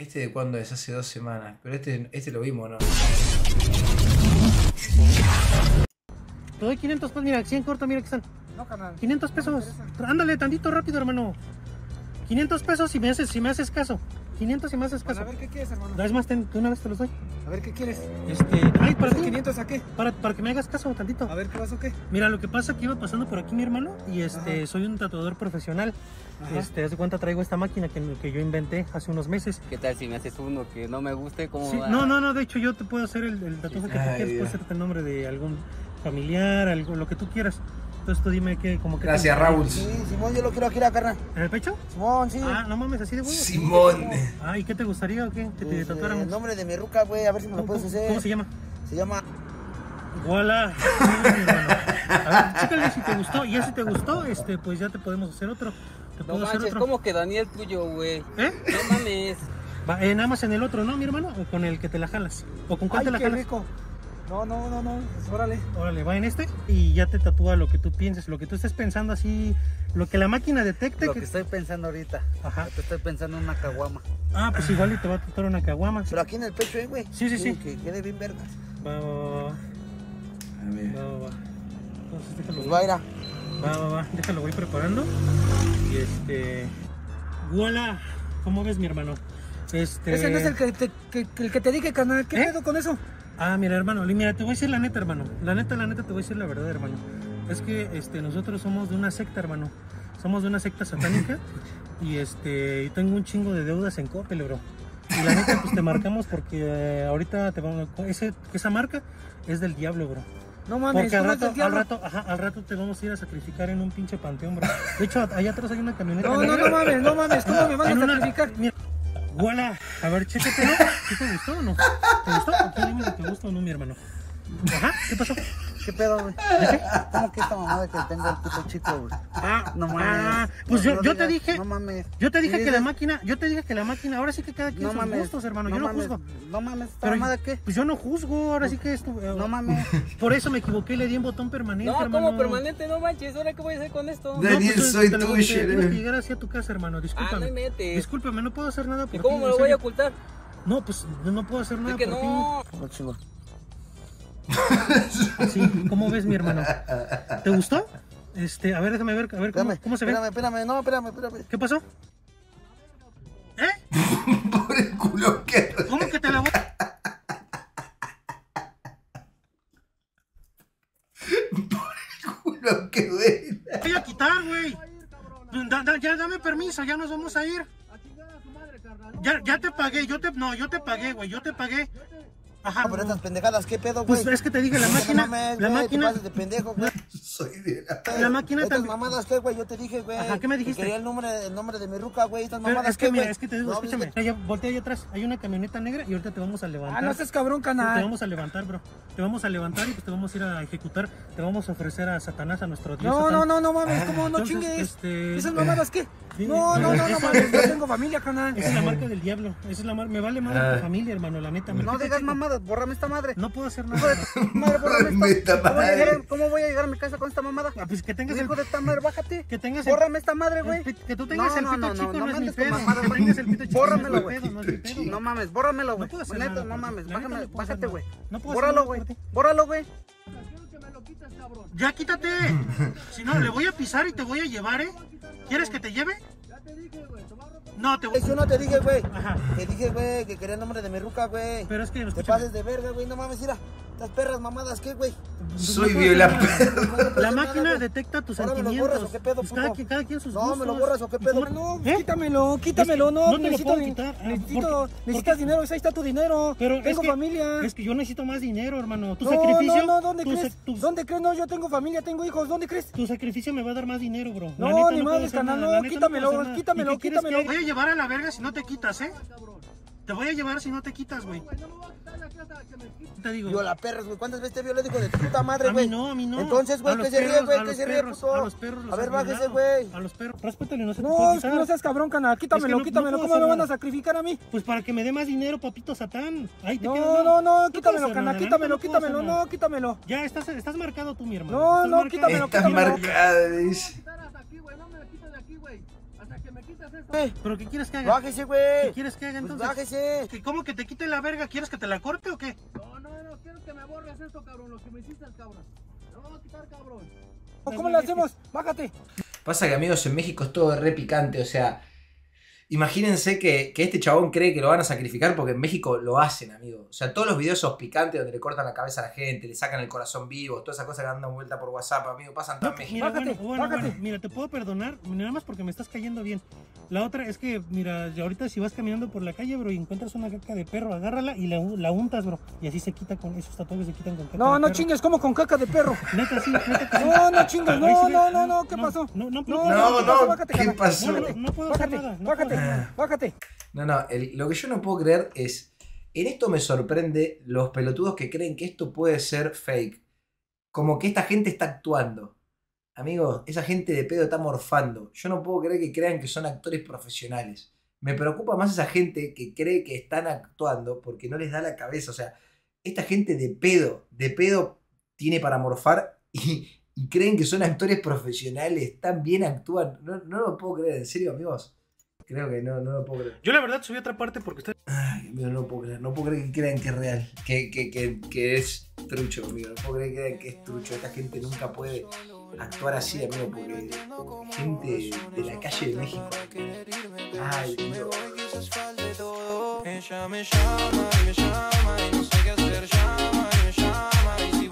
Este de cuándo es, hace 2 semanas. Pero este lo vimos, ¿no? Te doy 500 pesos, mira, 100 corto, mira que están. No, carnal. 500 pesos. No, ándale, tantito rápido, hermano. 500 pesos si me haces caso. 500 si me haces caso. Bueno, a ver qué quieres, hermano. ¿Traes más? Una vez te los doy. A ver qué quieres. Ay, para ti. 500 a qué? Para que me hagas caso tantito. A ver qué pasó, qué. Mira, lo que pasa es que iba pasando por aquí mi hermano y ajá, soy un tatuador profesional. Ajá. Haz de cuenta, traigo esta máquina que yo inventé hace unos meses. ¿Qué tal si me haces uno que no me guste? ¿Cómo sí, va? No, de hecho yo te puedo hacer el tatuaje que tú quieres, puedo hacerte el nombre de algún familiar, algo, lo que tú quieras. Entonces tú dime que como que... Gracias, Raúl. Sí, Simón, yo lo quiero aquí, la carnal. ¿En el pecho? Simón, sí. Ah, no mames, así de bueno. Simón. Ah, ¿y qué te gustaría o qué? Que pues, te tatuáramos. El nombre de mi ruca, güey, a ver si me lo puedes hacer. ¿Cómo se llama? Se llama... Voilà. A ver, chécale si te gustó. Y ya si te gustó, pues ya te podemos hacer otro. ¿Te puedo hacer otro? ¿Cómo que Daniel tuyo, güey? ¿Eh? No mames. Va, nada más en el otro, ¿no, mi hermano? ¿O con el que te la jalas? ¿O con cuál te la jalas? Rico. No, pues, órale, va en este y ya te tatúa lo que tú pienses, lo que tú estés pensando así, lo que la máquina detecte. Lo que estoy pensando ahorita. Ajá. Yo te estoy pensando en una caguama. Ah, pues igual y te va a tatuar una caguama. Pero aquí en el pecho, güey. Sí. Que quede bien vergas. Va. A ver. Va. Entonces déjalo. Pues va. Déjalo, voy preparando. Y ¡Voilà! ¿Cómo ves, mi hermano? Ese no es el que te dije, carnal. ¿Qué pedo con eso? Ah, mira, hermano, mira, te voy a decir la neta, hermano. La neta, te voy a decir la verdad, hermano. Es que nosotros somos de una secta, hermano. Somos de una secta satánica. Y tengo un chingo de deudas en Coppel, bro. Y la neta, pues te marcamos porque ahorita te vamos a... Esa marca es del diablo, bro. No mames, porque al rato te vamos a ir a sacrificar en un pinche panteón, bro. De hecho, allá atrás hay una camioneta. No mames, ¿cómo me van a sacrificar? Mira. Hola, a ver, chécatelo. ¿Sí te gustó o no? ¿Te gustó? ¿Tú dime si te gustó o no, mi hermano? Ajá, ¿qué pasó? ¿Qué pedo, güey? ¿Cómo que esta mamada que tengo el puto chico, güey? Ah, no mames. Pues no, yo te dije. No mames. Yo te dije que la máquina, ahora sí que cada quien no sus mames, gustos, hermano. Yo no juzgo. No mames, ¿esta mamada qué? Pues yo no juzgo, ahora sí que esto. No mames. Por eso me equivoqué, le di un botón permanente, no, hermano. No, como permanente, no manches, ¿ahora qué voy a hacer con esto? Daniel, no, pues, soy tuyo. Tengo que llegar hacia tu casa, hermano, discúlpame. Ah, no me metes. Discúlpame, no puedo hacer nada por ti. ¿Cómo me lo voy a ocultar? No, pues no puedo hacer nada por ti. No, chico. Sí, ¿cómo ves, mi hermano? ¿Te gustó? A ver, déjame ver, a ver cómo se ve. Espérame. ¿Qué pasó? ¿Eh? Por el culo que... ¿Cómo que te la voy? Por el culo que duele. Te voy a quitar, güey. Ya dame permiso, ya nos vamos a ir. Ya te pagué, yo te pagué, güey, yo te pagué. Ajá, pero estas pendejadas, ¿qué pedo, güey? Pues es que te dije, la máquina. De pendejo, güey. Soy de la máquina estas también. Mamadas, ¿qué, güey? Yo te dije, güey. Ajá, ¿qué me dijiste? Que quería el nombre de mi ruca, güey. Estas pero mamadas, ¿qué, güey? Es que te digo, no, escúchame. Que... Voltea allá atrás, hay una camioneta negra y ahorita te vamos a levantar. Ah, no seas cabrón, canal. Te vamos a levantar, bro. Te vamos a levantar y pues te vamos a ir a ejecutar. Te vamos a ofrecer a Satanás, a nuestro Dios. No mames, ¿cómo? No entonces, chingues. ¿Esas mamadas qué? No, mames, yo tengo familia, canal. Esa es la marca del diablo. Esa es la marca. Me vale madre tu familia, hermano, la neta. No digas mamá. Borrame esta madre. No puedo hacer nada. Madre, borrame esta madre. ¿Cómo voy a llegar a mi casa con esta mamada? Ah, pues que tengas el hijo de esta madre, bájate. Que tengas el... Bórrame esta madre, güey. Que tú tengas el pito chico, no es mi pedo. Que tengas el pito chico. Bórramelo, güey. No mames, bórramelo, güey. Neta, no mames, bájate, güey. No puedo. Bórralo, güey. Ya quítate. Si no, le voy a pisar y te voy a llevar, ¿eh? ¿Quieres que te lleve? Te dije, güey, no te dije, güey. Ajá. Te dije, güey, que quería el nombre de mi ruca, güey. Pero es que no te pases de verga, güey. No mames, mira. Las perras mamadas, ¿qué, güey? Soy violado. La máquina detecta tus sentimientos. Cada quien sus gustos. No, me lo borras o qué pedo. No, quítamelo. No te lo puedo quitar. Necesitas dinero, ahí está tu dinero. Tengo familia. Es que yo necesito más dinero, hermano. ¿Tu sacrificio? No, ¿dónde crees? ¿Dónde crees? No, yo tengo familia, tengo hijos. ¿Dónde crees? Tu sacrificio me va a dar más dinero, bro. No, ni madre, canal, no, quítamelo. Te voy a llevar a la verga si no te quitas, ¿eh? Te voy a llevar si no te quitas, güey. No, me voy a quitar la casa que me quites. Te digo. Viola perros, güey. ¿Cuántas veces te violé, hijo de tu puta madre, güey? A mí no. Entonces, güey, que se ríe, puto. A los perros. A ver, bájese, güey. A los perros. Respétale, no se puede quitar. No seas cabrón, canal. Quítamelo. ¿Cómo me van a sacrificar a mí? Pues para que me dé más dinero, papito satán. Ahí te quedas. No, quítamelo, canal. Quítamelo. No, quítamelo. Ya estás marcado tú, mi hermano. No, quítamelo. Estás marcado, dice. No me quites de aquí, güey. hasta que me quites eso. ¿Pero qué quieres que haga? Bájese, güey. ¿Qué quieres que haga entonces? Pues bájese. ¿Cómo que te quite la verga? ¿Quieres que te la corte o qué? No, quiero que me borres esto, cabrón. Lo que me hiciste, cabrón. Lo vamos a quitar, cabrón. ¿Cómo lo hacemos? Bájate. Pasa que, amigos, en México es todo re picante, o sea... Imagínense que este chabón cree que lo van a sacrificar porque en México lo hacen, amigo. O sea, todos los videos esos picantes donde le cortan la cabeza a la gente, le sacan el corazón vivo, todas esas cosas que andan vuelta por WhatsApp, amigo, pasan todo en México. Mira, bájate. Mira, te puedo perdonar, nada más porque me estás cayendo bien. La otra es que, mira, ahorita si vas caminando por la calle, bro, y encuentras una caca de perro, agárrala y la untas, bro. Y así se quita con, esos tatuajes se quitan con caca de perro. No chingues, ¿cómo con caca de perro? Neta, sí, neta. No chingues, no, ¿qué pasó? No, ¿qué pasó? No puedo hacer nada, bájate. Bájate. Lo que yo no puedo creer es, en esto me sorprende los pelotudos que creen que esto puede ser fake. Como que esta gente está actuando. Amigos, esa gente de pedo está morfando. Yo no puedo creer que crean que son actores profesionales. Me preocupa más esa gente que cree que están actuando porque no les da la cabeza. O sea, esta gente de pedo tiene para morfar y creen que son actores profesionales. También actúan. No lo puedo creer, en serio, amigos. Creo que no lo puedo creer. Yo la verdad subí otra parte porque ustedes... Ay, amigo, no puedo creer que crean que es real, que es trucho, amigo. No puedo creer que crean que es trucho. Esta gente nunca puede actuar así, amigo, porque gente de la calle de México. Ay, amigo. Ella me llama y no sé qué hacer, llama y me llama.